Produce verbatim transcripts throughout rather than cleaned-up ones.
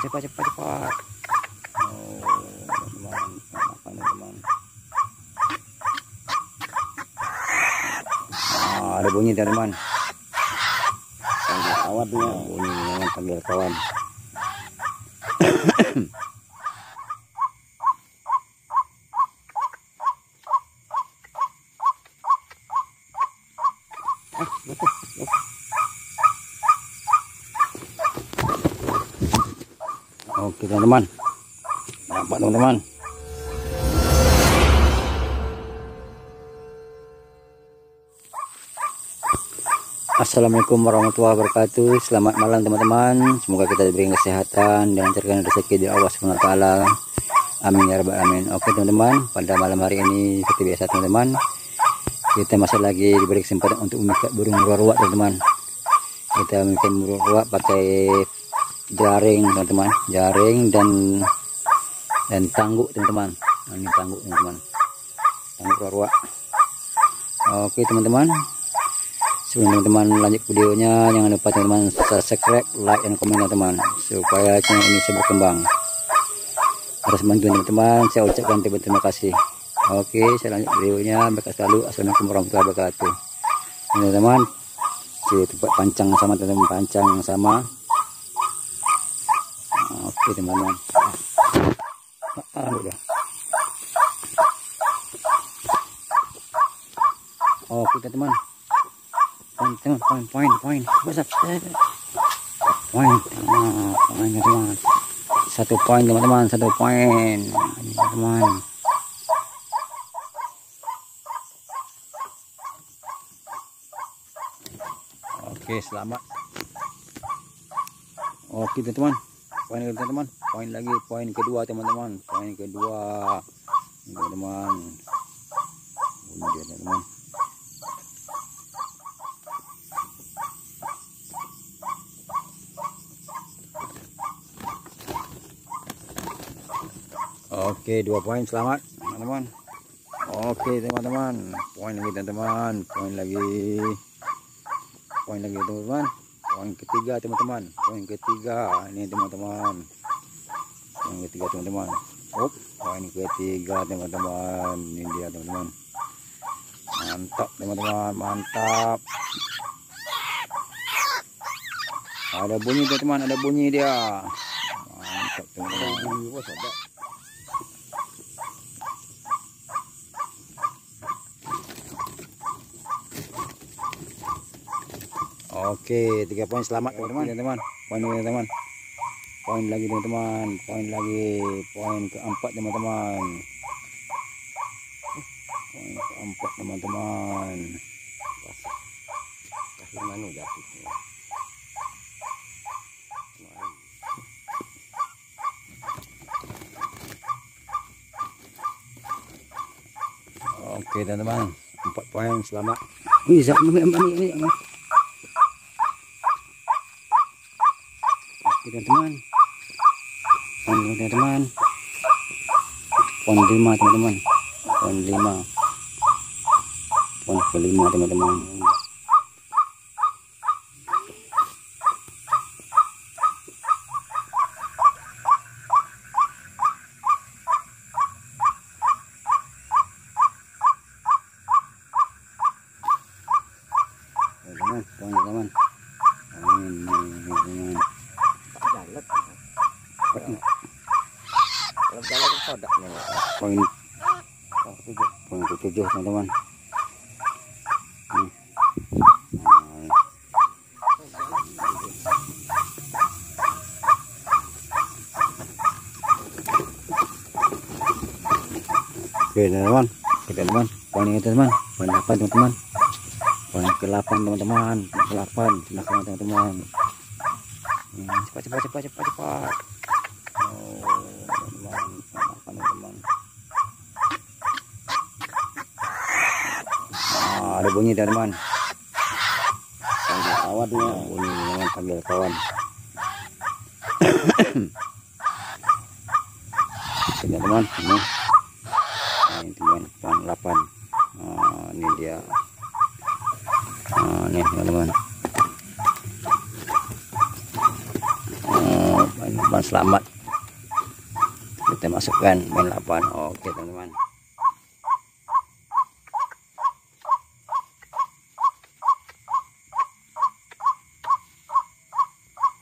cepat cepat cepat cepat. Oh, makan teman. Ah, ada bunyi teman. Sambil awatnya bunyi teman sambil kawan. Ah, betul, betul. Oke teman-teman, nampak teman-teman. Assalamualaikum warahmatullahi wabarakatuh. Selamat malam teman-teman. Semoga kita diberi kesehatan dan lancarkan rezeki dari Allah Subhanahu Wa Taala. Amin ya rabbal alamin. Oke teman-teman, pada malam hari ini seperti biasa teman-teman, kita masih lagi diberi kesempatan untuk memikat burung ruak-ruak teman-teman. Kita memikat burung ruak pakai jaring teman-teman, jaring dan dan tangguk teman-teman. Nah, ini tangguk teman-teman, tangguk ruak-ruak. Oke teman-teman, sebelum teman-teman lanjut videonya, jangan lupa teman-teman subscribe, like, dan komen teman-teman, supaya channel ini bisa berkembang. Harus bantu teman-teman, saya ucapkan terima kasih. Oke, saya lanjut videonya. Berkat selalu, assalamualaikum warahmatullahi wabarakatuh. Teman-teman, di tempat pancang sama teman-teman, pancang yang sama. Oke teman-teman, oke teman-teman, poin teman, poin poin poin, besar, poin, poin teman, satu poin teman-teman, satu poin, teman. Oke selamat, oke teman-teman. Poin teman-teman, poin lagi, poin kedua teman-teman, poin kedua, teman-teman, teman-teman. Oke, dua poin selamat, teman-teman. Oke teman-teman, poin lagi teman-teman, poin lagi, poin lagi teman-teman. Poin ketiga teman-teman, poin ketiga ini teman-teman, poin ketiga teman-teman, poin ketiga teman-teman, ini dia teman-teman, mantap teman-teman, mantap. Ada bunyi teman-teman, ada bunyi dia, mantap teman-teman. Oke, tiga poin selamat teman-teman, teman-teman. Poin lagi teman-teman. Poin lagi teman-teman, poin lagi, poin keempat teman-teman. Poin keempat teman-teman. Kasih mana jatuh. Oke teman-teman, empat poin selamat. Wih, jangan ini ini. Teman-teman, poin teman-teman, poin lima teman-teman, poin lima, poin kelima teman-teman. Poin tujuh teman-teman. Oke teman-teman, kita teman poin ini teman, poin delapan teman-teman, poin ke delapan teman-teman, delapan teman-teman. Cepat cepat cepat cepat cepat. Ada bunyi teman-teman. Sambil awatnya bunyi teman sambil kawan. Oke teman-teman, ini ini teman poin delapan. Nah, ini dia. Nah, ini teman-teman. main lapan selamat. Kita masukkan main lapan. Oke teman-teman.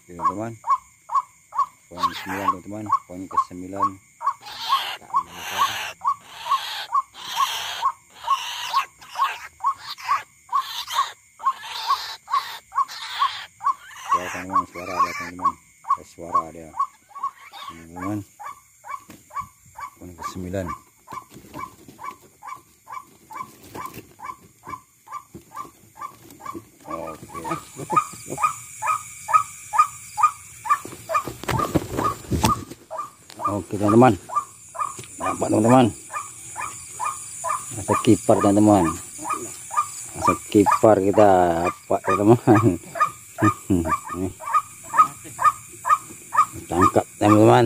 Oke teman-teman. Poin sembilan teman-teman. Poin ke sembilan. Teman-teman, suara ada teman-teman, suara ada teman-teman, poin ke sembilan. Oke, oke teman-teman, nampak teman-teman, masa kiper teman-teman, masa kiper kita apa teman-teman. Tangkap teman-teman.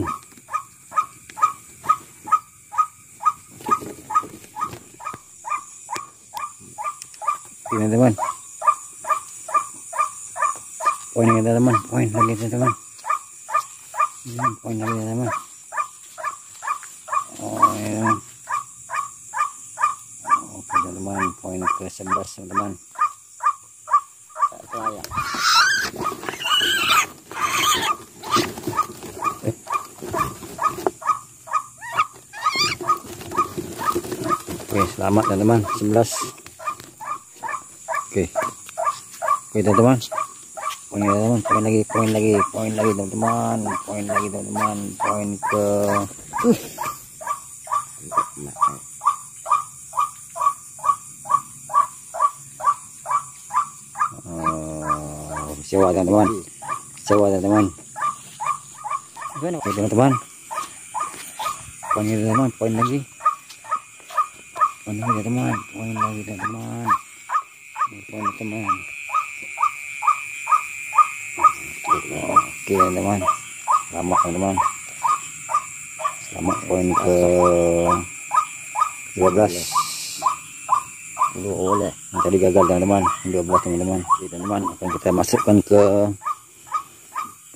Teman-teman. Poin lagi teman-teman, poin lagi teman-teman. Poin lagi teman-teman. Oh ya. Oke teman-teman, poin ke sebelas teman-teman. Saya. Oke, selamat teman-teman, sebelas. Oke. Oke teman-teman. Poin lagi teman, poin lagi, poin lagi, poin lagi teman-teman, poin lagi teman-teman, poin ke uh. Sewa teman-teman, sewa teman-teman. Oke teman-teman, poin lagi teman, poin lagi, poin lagi teman, poin lagi teman, poin teman. Oke teman, selamat teman-teman, selamat poin ke dua belas. Boleh. Tadi gagal teman-teman, dua belas teman-teman. Teman-teman akan kita masukkan ke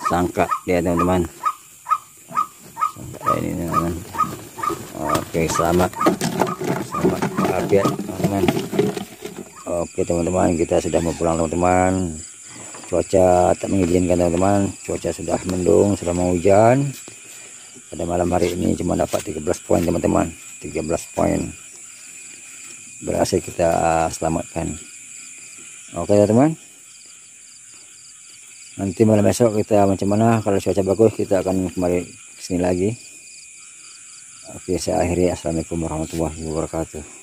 sangka dia teman-teman. Sangka ini teman-teman. Oke, selamat. Selamat update teman-teman. Oke teman-teman, kita sudah mau pulang teman-teman. Cuaca tak mengizinkan teman-teman. Cuaca sudah mendung, sudah mau hujan. Pada malam hari ini cuma dapat tiga belas poin teman-teman. tiga belas poin. Berhasil kita selamatkan. Oke teman-teman, nanti malam besok kita macam mana, kalau cuaca bagus kita akan kembali kesini lagi. Oke, saya akhiri. Assalamualaikum warahmatullahi wabarakatuh.